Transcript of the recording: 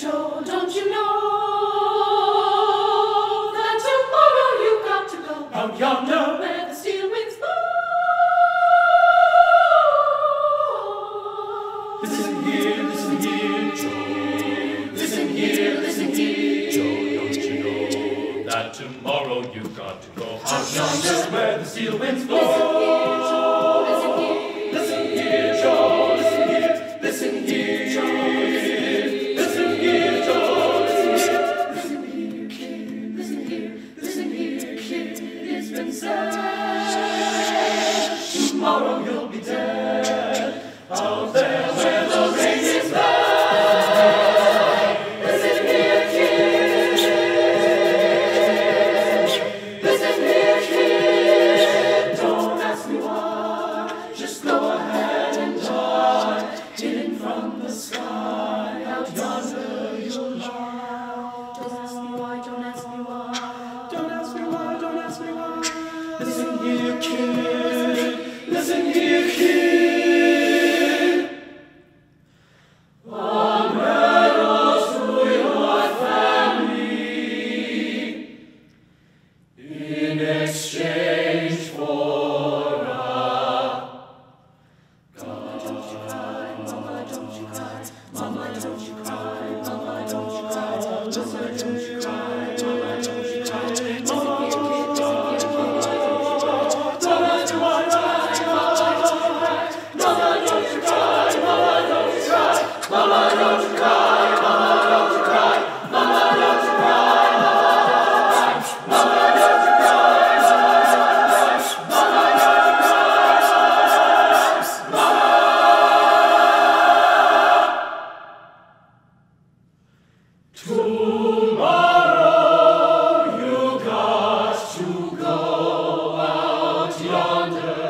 told, don't you know that tomorrow you got to go out yonder where the steel winds blow? Listen here, listen here, Joe. Listen here, listen here, Joe. Don't you know that tomorrow you got to go out yonder where the steel winds blow? Listen here, Joe. Listen here, listen here, Joe. Tomorrow you'll be dead out there where the rain is blowing. Listen here, kid. Listen here, kid. Don't ask me why. Just go ahead and die. Hidden from the sky out yonder you'll lie. Don't ask me why. Don't ask me why. Don't ask me why. Don't ask me why. Listen here, kid. Listen here, kid. One rattles through your family in exchange for a Mama, don't you cry, Mama, don't you cry, Mama, don't you cry, Mama, don't you cry, Mama, don't you cry, Mama, don't you cry, Mama, don't you cry. Mama, don't you cry, Mama, don't you cry, Mama, don't you cry, Mama, don't you cry, Mama, don't you cry, Mama. Tomorrow you got to go out yonder.